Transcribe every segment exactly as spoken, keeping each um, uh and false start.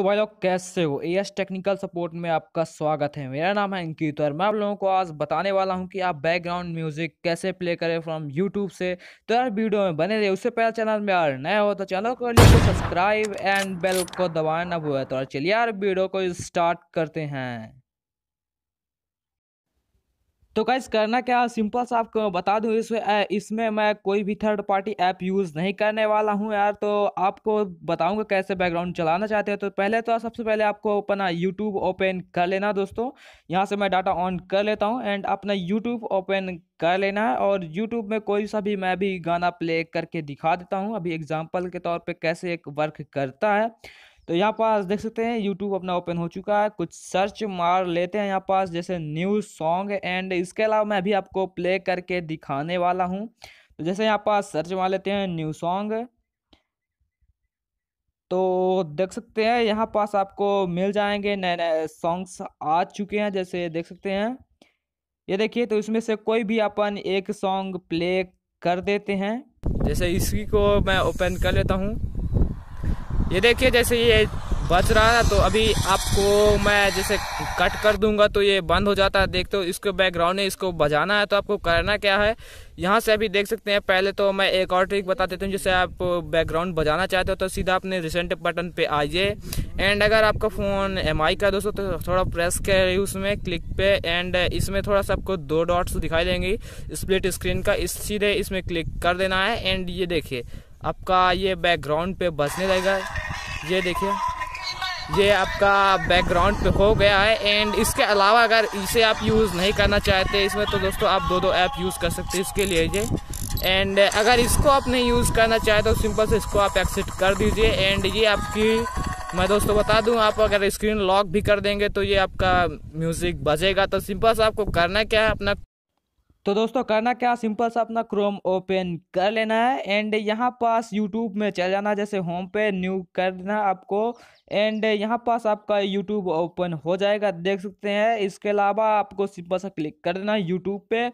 तो भाई लोग कैसे हो, एएस टेक्निकल सपोर्ट में आपका स्वागत है। मेरा नाम है अंकित और मैं आप लोगों को आज बताने वाला हूं कि आप बैकग्राउंड म्यूजिक कैसे प्ले करें फ्रॉम यूट्यूब से। तो यार वीडियो में बने रहे, उससे पहले चैनल में यार नए हो तो चैनल को सब्सक्राइब एंड बेल को दबाना ना भूलें। तो चलिए यार वीडियो को स्टार्ट करते हैं। तो गाइस करना क्या, सिंपल सा आपको मैं बता दूं, इसमें इसमें मैं कोई भी थर्ड पार्टी ऐप यूज़ नहीं करने वाला हूं यार। तो आपको बताऊंगा कैसे बैकग्राउंड चलाना चाहते हैं। तो पहले तो सबसे पहले आपको अपना यूट्यूब ओपन कर लेना दोस्तों। यहां से मैं डाटा ऑन कर लेता हूं एंड अपना यूट्यूब ओपन कर लेना है। और यूट्यूब में कोई सा भी मैं भी गाना प्ले करके दिखा देता हूँ, अभी एग्जाम्पल के तौर पर कैसे एक वर्क करता है। तो यहाँ पास देख सकते हैं यूट्यूब अपना ओपन हो चुका है। कुछ सर्च मार लेते हैं यहाँ पास, जैसे न्यू सॉन्ग, एंड इसके अलावा मैं अभी आपको प्ले करके दिखाने वाला हूँ। तो जैसे यहाँ पास सर्च मार लेते हैं न्यू सॉन्ग, तो देख सकते हैं यहाँ पास आपको मिल जाएंगे नए नए सॉन्ग्स आ चुके हैं। जैसे देख सकते हैं ये देखिए, तो इसमें से कोई भी अपन एक सॉन्ग प्ले कर देते हैं। जैसे इसी को मैं ओपन कर लेता हूँ, ये देखिए जैसे ये बच रहा है। तो अभी आपको मैं जैसे कट कर दूंगा तो ये बंद हो जाता है। देखते हो इसको बैकग्राउंड है, इसको बजाना है। तो आपको करना क्या है, यहाँ से अभी देख सकते हैं, पहले तो मैं एक और ट्रिक बता देता हूँ। जैसे आप बैकग्राउंड बजाना चाहते हो तो सीधा अपने रिसेंट बटन पे आइए, एंड अगर आपका फ़ोन एम आई का दोस्तों तो थोड़ा प्रेस करिए उसमें क्लिक पे, एंड इसमें थोड़ा सा आपको दो डॉट्स दिखाई देंगी स्प्लिट स्क्रीन का, इस सीधे इसमें क्लिक कर देना है। एंड ये देखिए आपका ये बैकग्राउंड पे बजने लगेगा। ये देखिए ये आपका बैकग्राउंड पे हो गया है। एंड इसके अलावा अगर इसे आप यूज़ नहीं करना चाहते इसमें, तो दोस्तों आप दो दो ऐप यूज़ कर सकते हैं इसके लिए ये। एंड अगर इसको आप नहीं यूज़ करना चाहते तो सिंपल से इसको आप एक्सेप्ट कर दीजिए। एंड ये आपकी, मैं दोस्तों बता दूं, आप अगर स्क्रीन लॉक भी कर देंगे तो ये आपका म्यूज़िक बजेगा। तो सिंपल से आपको करना क्या है अपना, तो दोस्तों करना क्या, सिंपल सा अपना क्रोम ओपन कर लेना है एंड यहाँ पास यूट्यूब में चले जाना, जैसे होम पे न्यू कर देना आपको, एंड यहाँ पास आपका यूट्यूब ओपन हो जाएगा, देख सकते हैं। इसके अलावा आपको सिंपल सा क्लिक कर देना यूट्यूब पे,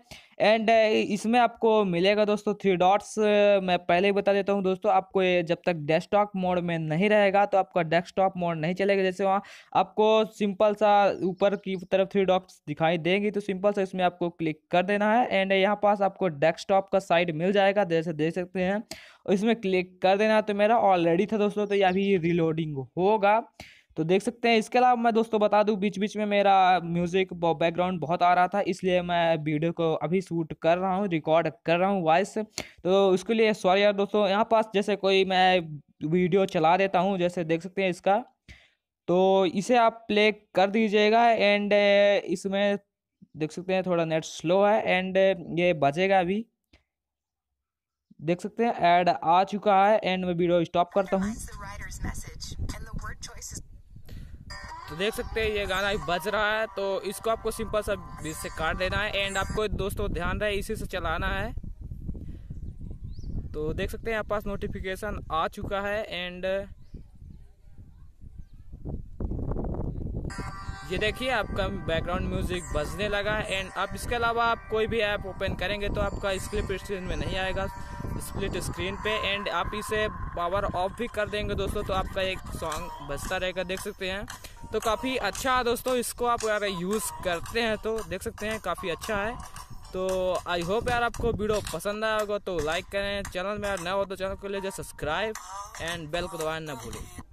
एंड इसमें आपको मिलेगा दोस्तों थ्री डॉट्स। मैं पहले ही बता देता हूँ दोस्तों, आपको ये जब तक डेस्कटॉप मोड में नहीं रहेगा तो आपका डेस्कटॉप मोड नहीं चलेगा। जैसे वहाँ आपको सिंपल सा ऊपर की तरफ थ्री डॉट्स दिखाई देंगी, तो सिंपल सा इसमें आपको क्लिक कर देना है एंड यहाँ पास आपको डेस्कटॉप का साइड मिल जाएगा, जैसे देख सकते हैं। इसमें क्लिक कर देना, तो मेरा ऑलरेडी था दोस्तों, तो ये अभी रिलोडिंग होगा, तो देख सकते हैं। इसके अलावा मैं दोस्तों बता दूं, बीच बीच में मेरा म्यूज़िक बैकग्राउंड बहुत आ रहा था, इसलिए मैं वीडियो को अभी शूट कर रहा हूं, रिकॉर्ड कर रहा हूं वॉइस, तो उसके लिए सॉरी यार दोस्तों। यहां पास जैसे कोई मैं वीडियो चला देता हूं, जैसे देख सकते हैं इसका, तो इसे आप प्ले कर दीजिएगा एंड इसमें देख सकते हैं थोड़ा नेट स्लो है एंड ये बजेगा, अभी देख सकते हैं ऐड आ चुका है। एंड मैं वीडियो स्टॉप करता हूँ, तो देख सकते हैं ये गाना ही बज रहा है। तो इसको आपको सिंपल सा बीच से काट देना है एंड आपको दोस्तों ध्यान रहे इसी से चलाना है। तो देख सकते हैं यहाँ पास नोटिफिकेशन आ चुका है एंड ये देखिए आपका बैकग्राउंड म्यूजिक बजने लगा। एंड आप इसके अलावा आप कोई भी ऐप ओपन करेंगे तो आपका स्प्लिट स्क्रीन में नहीं आएगा, स्प्लिट स्क्रीन पे, एंड आप इसे पावर ऑफ भी कर देंगे दोस्तों तो आपका एक सॉन्ग बजता रहेगा, देख सकते हैं। तो काफ़ी अच्छा है दोस्तों, इसको आप यार यूज़ करते हैं तो देख सकते हैं काफ़ी अच्छा है। तो आई होप यार आपको वीडियो पसंद आएगा, तो लाइक करें, चैनल में यार नया हो तो चैनल को ले जाए सब्सक्राइब एंड बेल को दबाना ना भूलें।